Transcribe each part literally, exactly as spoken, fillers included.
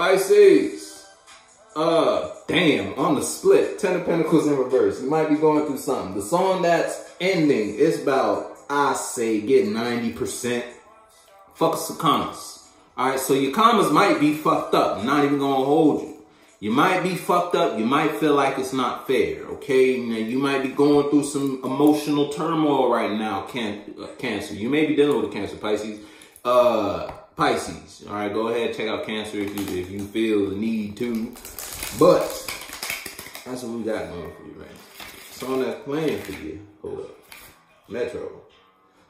Pisces, uh, damn, on the split, Ten of Pentacles in reverse. You might be going through something. The song that's ending is about, I say, get ninety percent. Fuck some commas. All right, so your commas might be fucked up. I'm not even gonna hold you. You might be fucked up. You might feel like it's not fair, okay? Now, you might be going through some emotional turmoil right now, can, uh, Cancer. You may be dealing with a Cancer, Pisces. Uh, Pisces, all right? Go ahead, check out Cancer if you, if you feel the need to. But that's what we got going for you, man. It's on that plan for you. Hold up. Metro.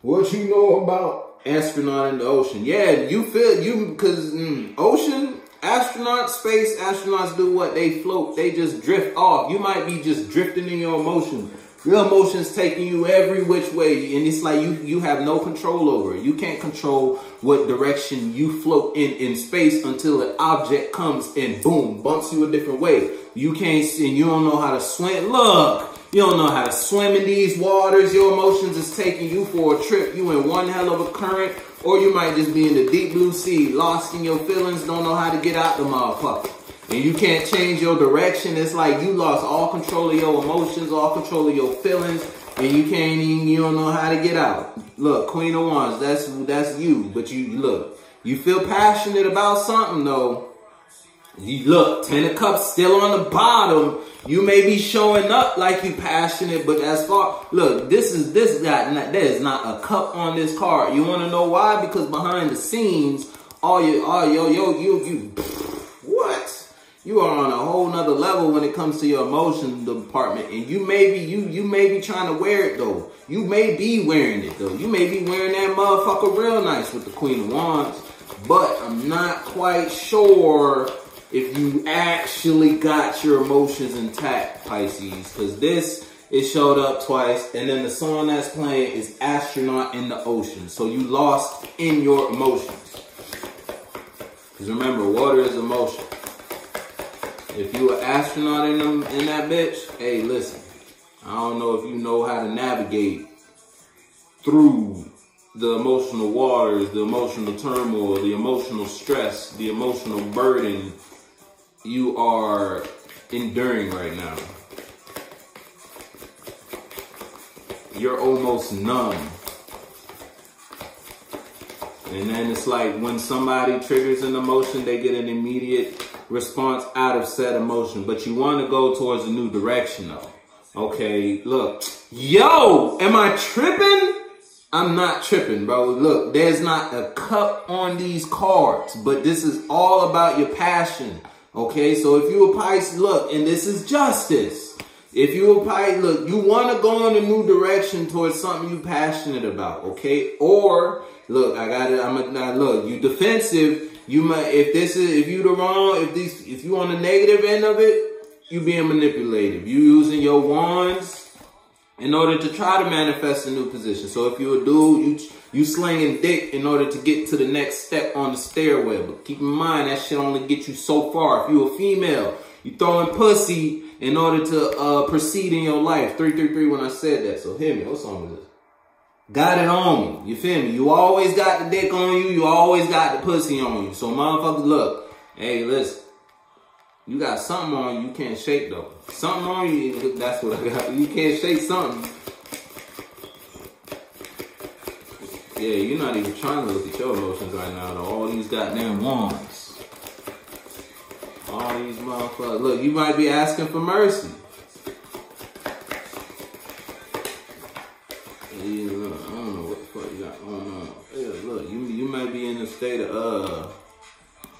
What you know about astronaut in the ocean? Yeah, you feel, you, because mm, ocean... Astronauts, space astronauts do what? They float. They just drift off. You might be just drifting in your emotions. Your emotions taking you every which way. And it's like you, you have no control over it. You can't control what direction you float in in space until an object comes and boom, bumps you a different way. You can't see and you don't know how to swim. Look, you don't know how to swim in these waters. Your emotions is taking you for a trip. You in one hell of a current. Or you might just be in the deep blue sea, lost in your feelings, don't know how to get out the motherfucker. And you can't change your direction. It's like you lost all control of your emotions, all control of your feelings, and you can't even, you don't know how to get out. Look, Queen of Wands, that's, that's you. But you, look, you feel passionate about something though. You look, Ten of Cups still on the bottom. You may be showing up like you passionate, but as far, look, this is, this got, not, there is not a cup on this card. You want to know why? Because behind the scenes, all your, all yo, yo, you, you, what? You are on a whole nother level when it comes to your emotions department. And you may be, you, you may be trying to wear it though. You may be wearing it though. You may be wearing that motherfucker real nice with the Queen of Wands, but I'm not quite sure if you actually got your emotions intact, Pisces, because this, it showed up twice, and then the song that's playing is Astronaut in the Ocean. So you lost in your emotions. Because remember, water is emotion. If you an astronaut in, them, in that bitch, hey, listen, I don't know if you know how to navigate through the emotional waters, the emotional turmoil, the emotional stress, the emotional burden you are enduring right now. You're almost numb. And then it's like when somebody triggers an emotion, they get an immediate response out of said emotion. But you want to go towards a new direction though. Okay, look. Yo, am I tripping? I'm not tripping, bro. Look, there's not a cup on these cards, but this is all about your passion. Okay, so if you a Pisces, look, and this is justice. If you a Pisces, look, you want to go in a new direction towards something you're passionate about. Okay, or look, I got it. I'm a, now look, you defensive. You might, if this is, if you the wrong, if these, if you on the negative end of it, you being manipulative. You using your wands in order to try to manifest a new position. So if you're a dude, you you slinging dick in order to get to the next step on the stairway. But keep in mind, that shit only gets you so far. If you're a female, you throwing pussy in order to uh, proceed in your life. three three three when I said that. So hear me. What's on with this? Got it on you. You feel me? You always got the dick on you. You always got the pussy on you. So motherfuckers, look. Hey, listen. You got something on you, you can't shake though. Something on you, that's what I got. You can't shake something. Yeah, you're not even trying to look at your emotions right now though. All these goddamn wands. All these motherfuckers. Look, you might be asking for mercy. Yeah, look, I don't know what the fuck you got going on. Yeah, look, you, you might be in a state of, uh,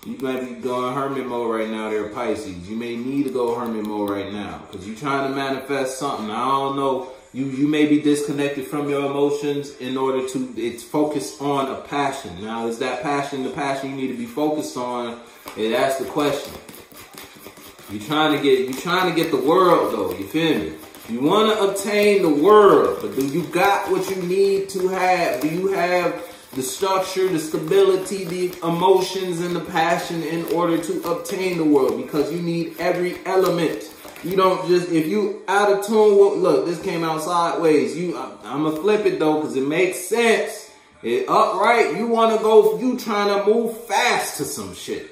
you might be going hermit mode right now there, Pisces. You may need to go hermit mode right now because you're trying to manifest something. I don't know. You you may be disconnected from your emotions in order to it's focused on a passion. Now, is that passion the passion you need to be focused on? And that's the question. You're trying to get you're trying to get the world though, you feel me? You want to obtain the world, but do you got what you need to have? Do you have the structure, the stability, the emotions, and the passion in order to obtain the world? Because you need every element. You don't just, if you out of tune, well, look, this came out sideways. You, I, I'm going to flip it though because it makes sense. It upright, you want to go, you trying to move fast to some shit.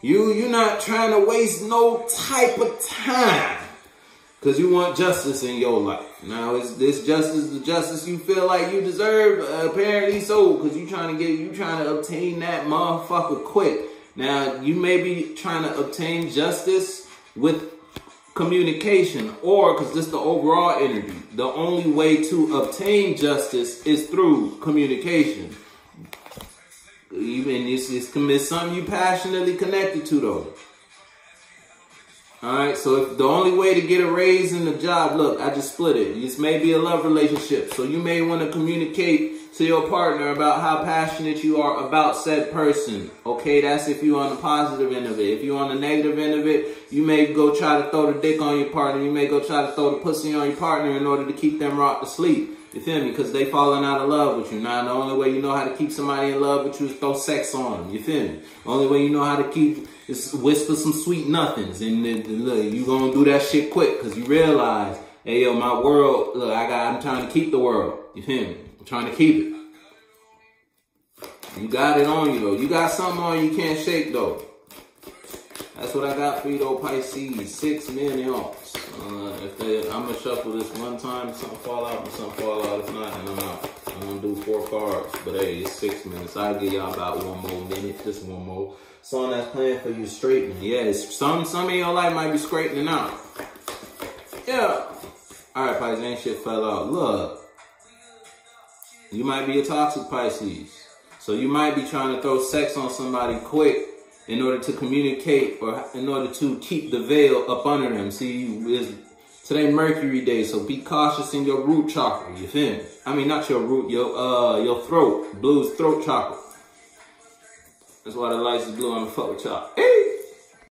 You, you're not trying to waste no type of time because you want justice in your life. Now, is this justice the justice you feel like you deserve? Uh, apparently so, because you trying to get, you trying to obtain that motherfucker quick. Now, you may be trying to obtain justice with communication, or, because this is the overall energy, the only way to obtain justice is through communication. Even it's, it's, it's something you passionately connected to, though. Alright, so if the only way to get a raise in the job, look, I just split it. This may be a love relationship, so you may want to communicate to your partner about how passionate you are about said person. Okay, that's if you're on the positive end of it. If you're on the negative end of it, you may go try to throw the dick on your partner. You may go try to throw the pussy on your partner in order to keep them rocked to sleep. You feel me? Because they falling out of love with you. Now, the only way you know how to keep somebody in love with you is throw sex on them. You feel me? The only way you know how to keep is whisper some sweet nothings. And look, you going to do that shit quick because you realize, hey, yo, my world, look, I got, I'm trying to keep the world. You feel me? I'm trying to keep it. You got it on you, though. You got something on you can't shake, though. That's what I got for you, though, Pisces. Six million off. Uh, if they, I'm going to shuffle this one time. Something fall out and something fall out. If not, then I'm out. I'm going to do four cards. But, hey, it's six minutes. I'll give y'all about one more minute. Just one more. Song that's playing for you straightening. Yeah, some, some of your life might be straightening out. Yeah. All right, Pisces. Ain't shit fell out. Look. You might be a toxic Pisces. So you might be trying to throw sex on somebody quick in order to communicate or in order to keep the veil up under them. See, it's, today Mercury Day, so be cautious in your root chakra, you feel me? I mean, not your root, your uh, your throat, blues throat chakra. That's why the lights is blue, I'm gonna fuck with y'all.